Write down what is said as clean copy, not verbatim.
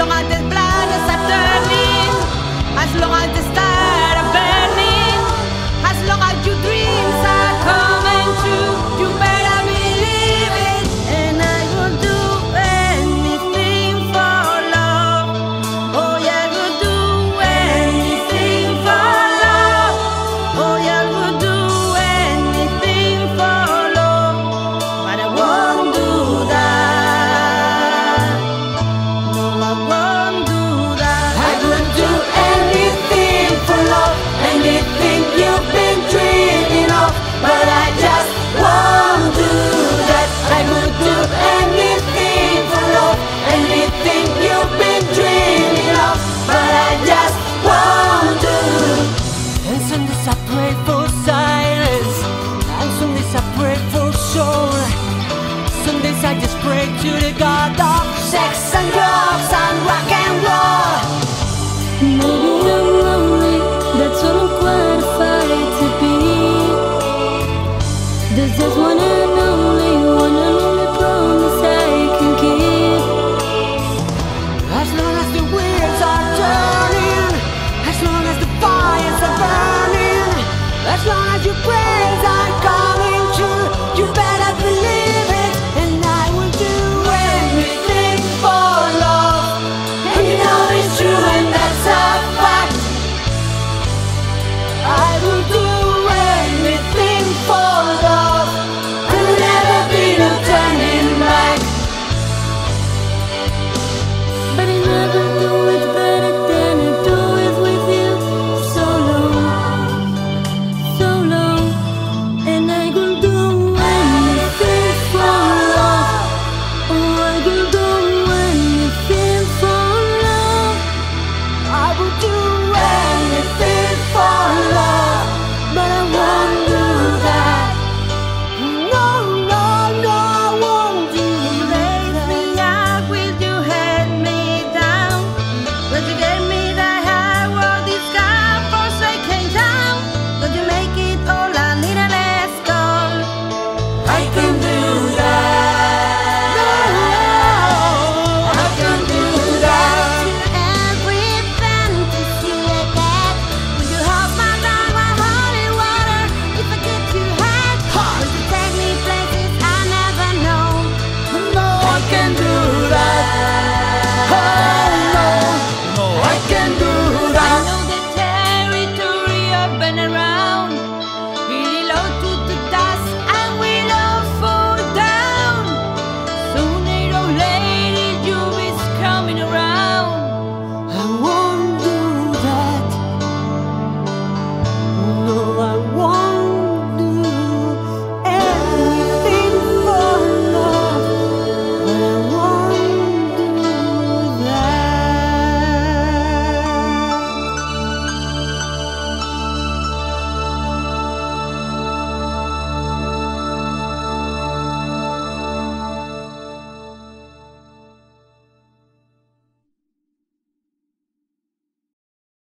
Long as there's blood,